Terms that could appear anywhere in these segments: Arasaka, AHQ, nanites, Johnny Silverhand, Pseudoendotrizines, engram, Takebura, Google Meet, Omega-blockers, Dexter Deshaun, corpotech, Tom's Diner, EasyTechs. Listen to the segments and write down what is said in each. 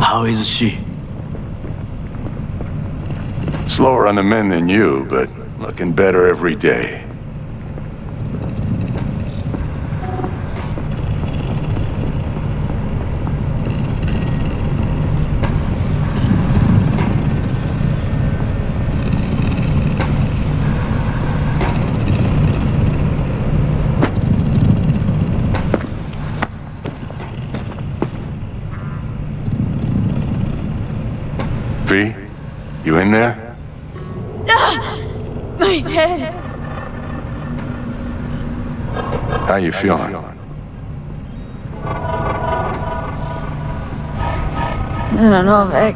How is she? Slower on the mend than you, but looking better every day. You in there? Ah, my head. How you feeling? I don't know, Vic.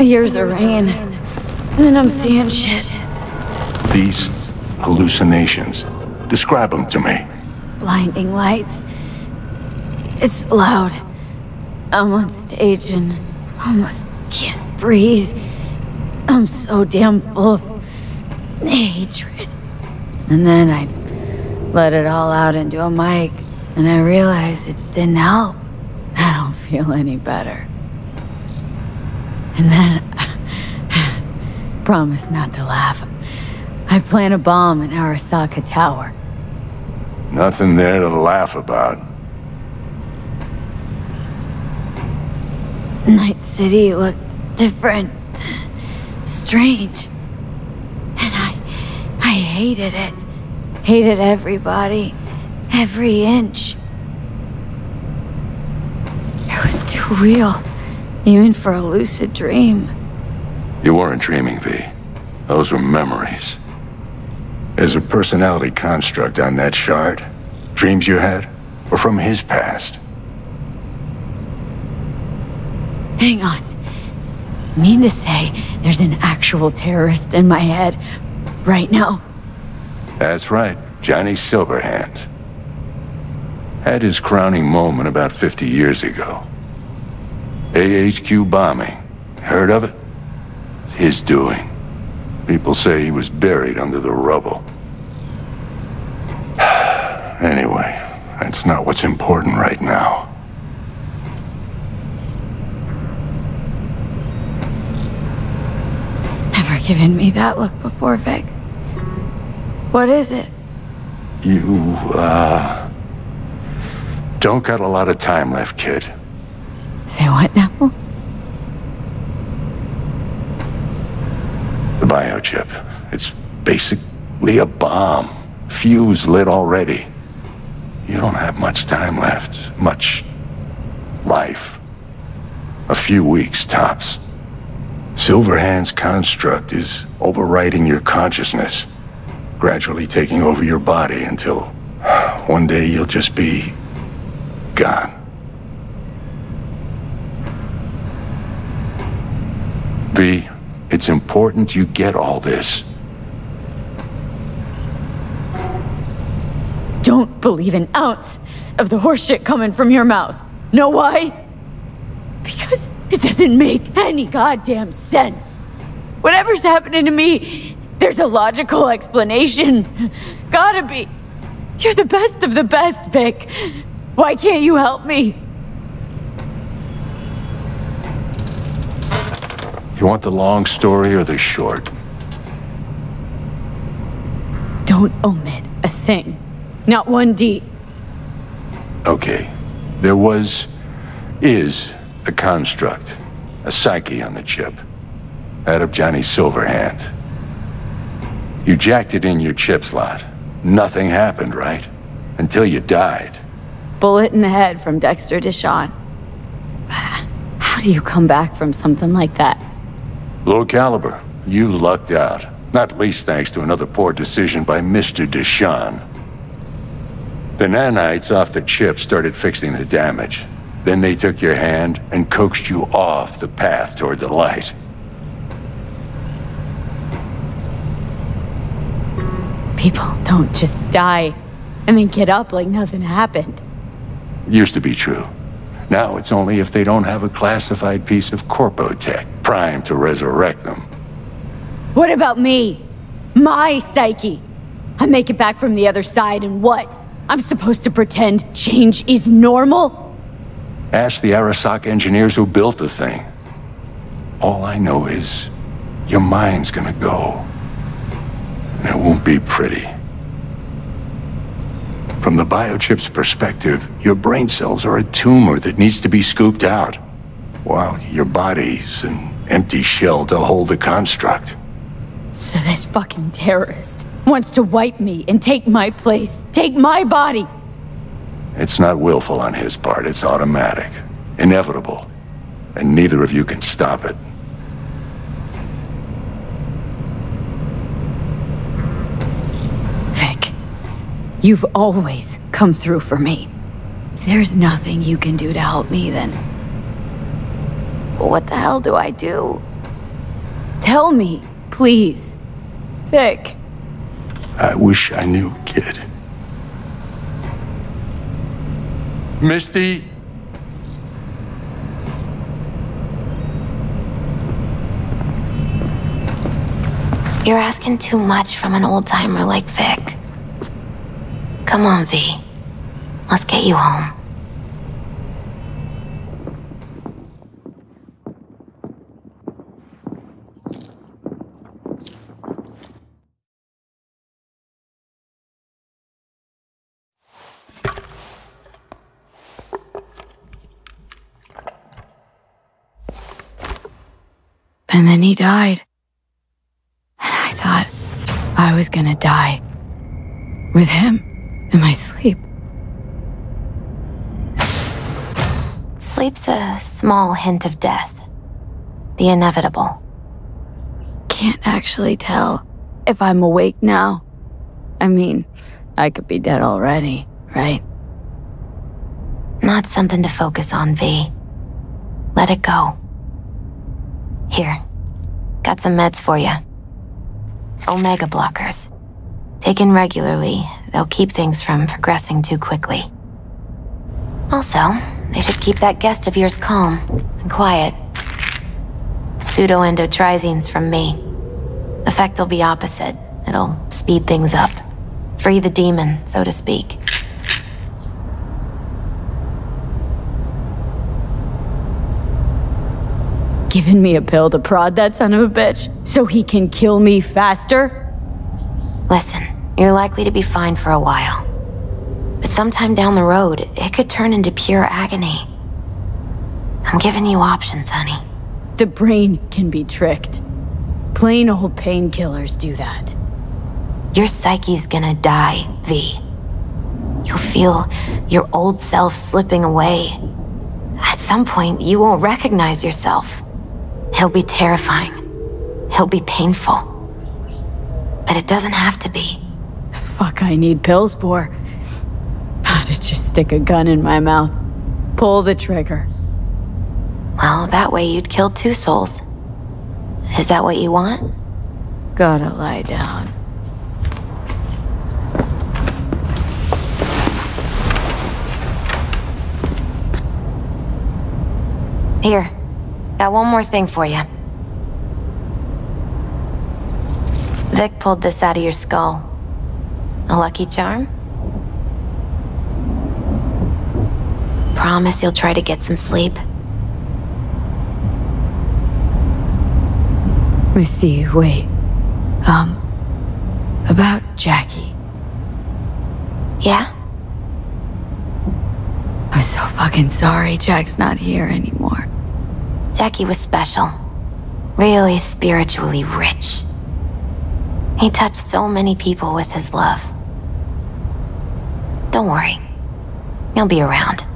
Ears are ringing, and I'm seeing shit. These hallucinations. Describe them to me. Blinding lights. It's loud. I'm on stage and almost can't breathe. I'm so damn full of hatred. And then I let it all out into a mic, and I realized it didn't help. I don't feel any better. And then, promise not to laugh, I plant a bomb in Arasaka Tower. Nothing there to laugh about. Night City looked different, strange, and I hated it. Hated everybody, every inch. It was too real, even for a lucid dream. You weren't dreaming, V. Those were memories. There's a personality construct on that shard. Dreams you had were from his past. Hang on. Mean to say, there's an actual terrorist in my head right now. That's right, Johnny Silverhand. Had his crowning moment about 50 years ago. AHQ bombing. Heard of it? It's his doing. People say he was buried under the rubble. Anyway, that's not what's important right now. Given me that look before, Vic. What is it? You, don't got a lot of time left, kid. Say what now? The biochip. It's basically a bomb. Fuse lit already. You don't have much time left. Much life. A few weeks, tops. Silverhand's construct is overriding your consciousness, gradually taking over your body until one day you'll just be gone. V, it's important you get all this. Don't believe an ounce of the horseshit coming from your mouth. Know why? Because it doesn't make any goddamn sense. Whatever's happening to me, there's a logical explanation. Gotta be. You're the best of the best, Vic. Why can't you help me? You want the long story or the short? Don't omit a thing. Not one D. Okay. There was... is... a construct, a psyche on the chip, out of Johnny Silverhand. You jacked it in your chip slot. Nothing happened, right? Until you died. Bullet in the head from Dexter Deshaun. How do you come back from something like that? Low caliber. You lucked out. Not least thanks to another poor decision by Mr. Deshaun. The nanites off the chip started fixing the damage. Then they took your hand and coaxed you off the path toward the light. People don't just die and then get up like nothing happened. Used to be true. Now it's only if they don't have a classified piece of corpotech primed to resurrect them. What about me? My psyche? I make it back from the other side and what? I'm supposed to pretend change is normal? Ask the Arasaka engineers who built the thing. All I know is your mind's gonna go. And it won't be pretty. From the biochip's perspective, your brain cells are a tumor that needs to be scooped out, while your body's an empty shell to hold the construct. So this fucking terrorist wants to wipe me and take my place, take my body! It's not willful on his part, it's automatic, inevitable, and neither of you can stop it. You've always come through for me. If there's nothing you can do to help me, then... what the hell do I do? Tell me, please. Vic. I wish I knew, kid. Misty? You're asking too much from an old-timer like Vic. Come on, V. Let's get you home. And then he died. And I thought I was gonna die with him. In my sleep. Sleep's a small hint of death. The inevitable. Can't actually tell if I'm awake now. I mean, I could be dead already, right? Not something to focus on, V. Let it go. Here, got some meds for you. Omega-blockers. Taken regularly, they'll keep things from progressing too quickly. Also, they should keep that guest of yours calm and quiet. Pseudoendotrizines from me. Effect will be opposite. It'll speed things up. Free the demon, so to speak. Giving me a pill to prod that son of a bitch so he can kill me faster? Listen, you're likely to be fine for a while. But sometime down the road, it could turn into pure agony. I'm giving you options, honey. The brain can be tricked. Plain old painkillers do that. Your psyche's gonna die, V. You'll feel your old self slipping away. At some point, you won't recognize yourself. It'll be terrifying. It'll be painful. But it doesn't have to be. The fuck I need pills for? How to just stick a gun in my mouth. Pull the trigger. Well, that way you'd kill two souls. Is that what you want? Gotta lie down. Here. Got one more thing for you. Vic pulled this out of your skull. A lucky charm? Promise you'll try to get some sleep. Misty, wait. About Jackie. Yeah? I'm so fucking sorry Jack's not here anymore. Jackie was special. Really spiritually rich. He touched so many people with his love. Don't worry. You'll be around.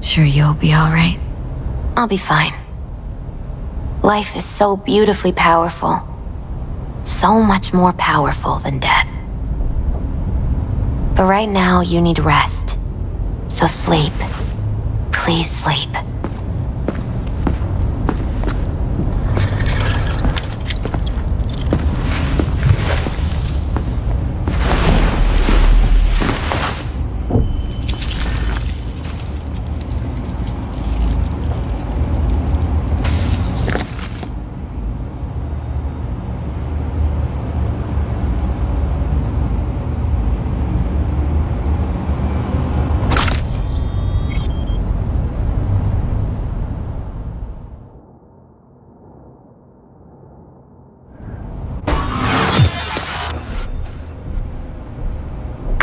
Sure you'll be all right? I'll be fine. Life is so beautifully powerful. So much more powerful than death. But right now, you need rest. So sleep. Please sleep.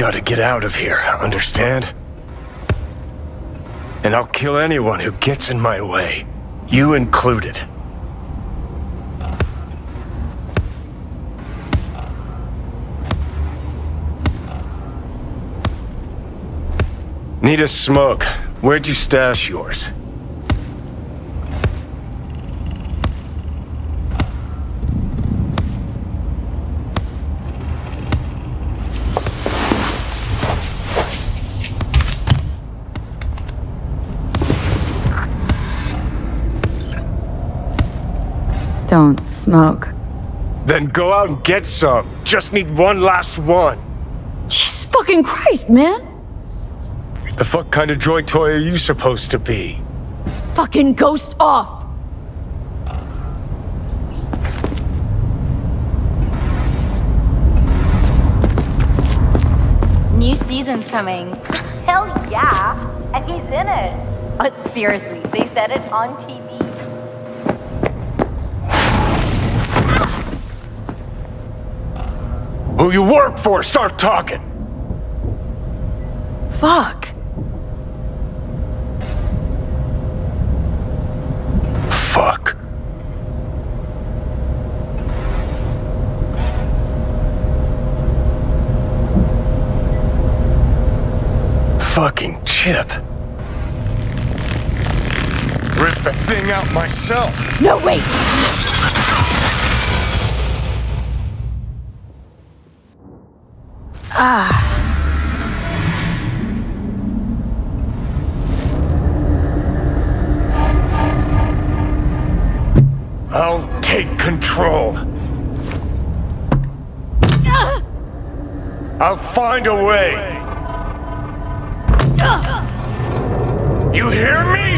gotta get out of here, understand? And I'll kill anyone who gets in my way, you included. Need a smoke. Where'd you stash yours? Don't smoke. Then go out and get some. Just need one last one. Jesus fucking Christ, man! The fuck kind of droid toy are you supposed to be? Fucking ghost off! New season's coming. Hell yeah! And he's in it! Seriously, they said it on TV. Who you work for, start talking! Fuck! Fuck. Fucking Chip. Rip the thing out myself. No, wait! I'll take control. I'll find a way. You hear me?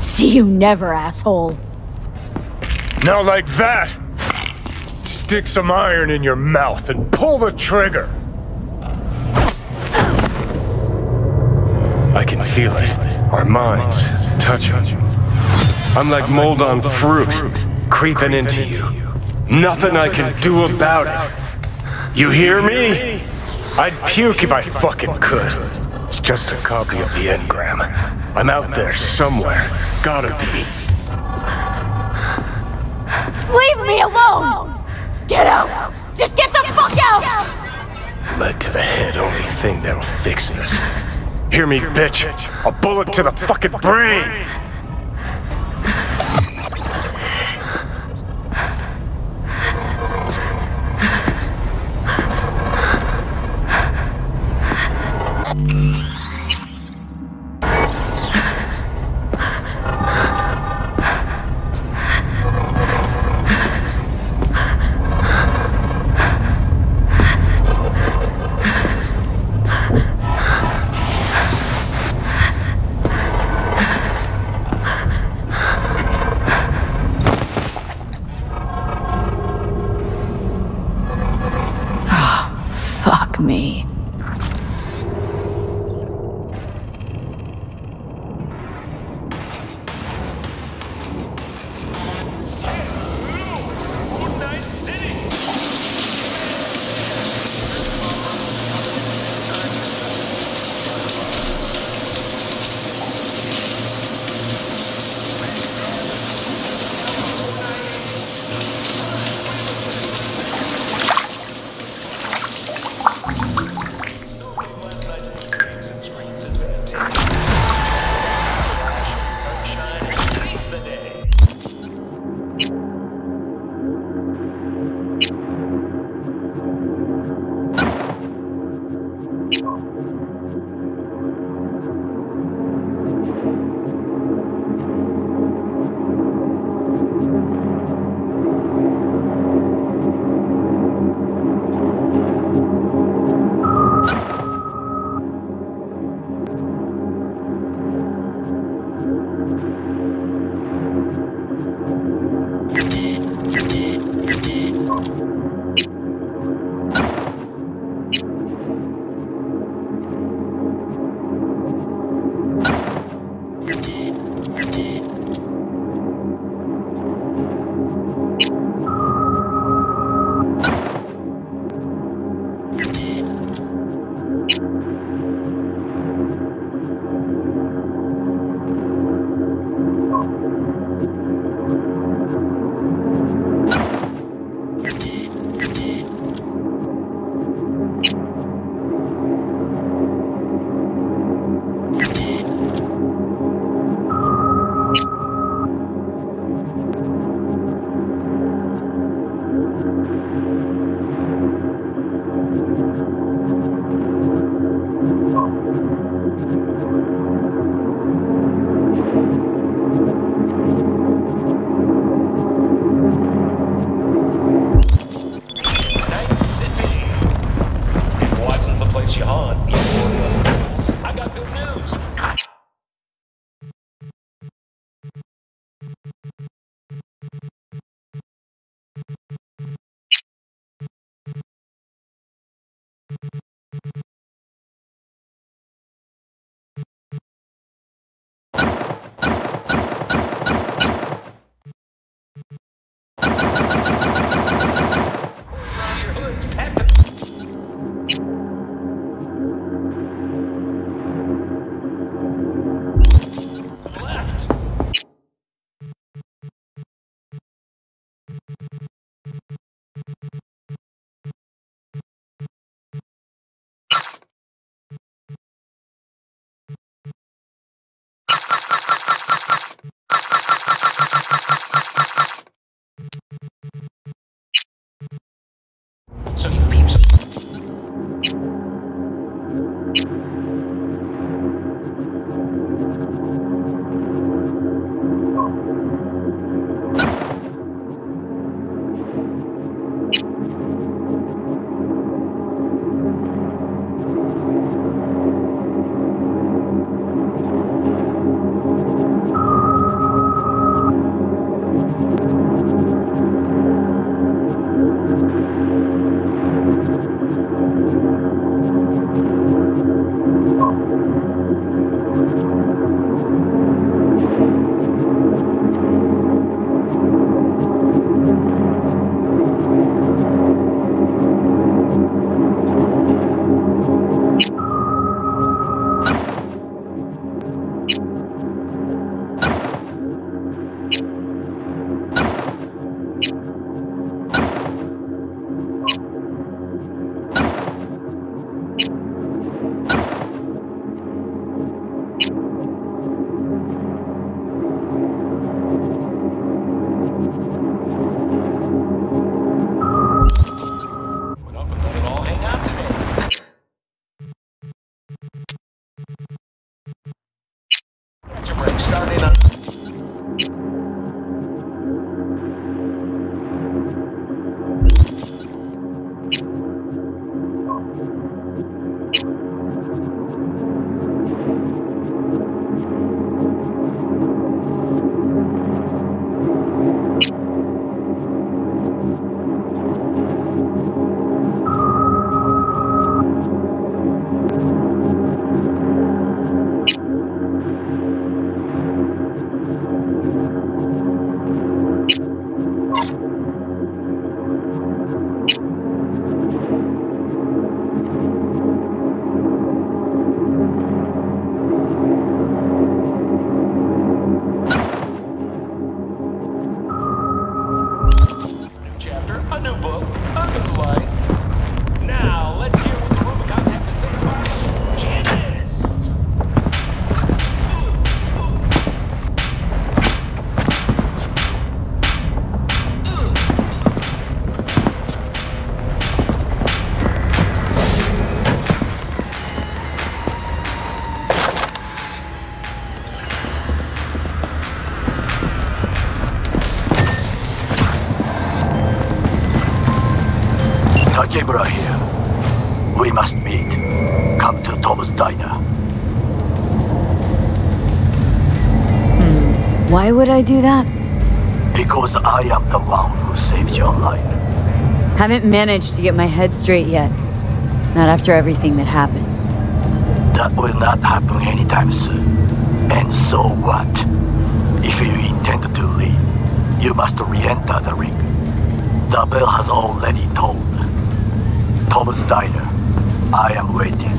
See you never, asshole. Now like that, stick some iron in your mouth and pull the trigger. I can feel it. Our minds touching. I'm like mold on fruit, creeping into you. Nothing I can do about it. You hear me? I'd puke if I fucking could. It's just a copy of the engram. I'm out there somewhere. Gotta be. Leave me alone! Get out! Just get the fuck out! Lead to the head, only thing that'll fix this. Hear me, bitch! A bullet to the fucking brain! Takebura here. We must meet. Come to Tom's Diner. Why would I do that? Because I am the one who saved your life. Haven't managed to get my head straight yet. Not after everything that happened. That will not happen anytime soon. And so what? If you intend to leave, you must re-enter the ring. The bell has already tolled. Tom's Diner. I am waiting.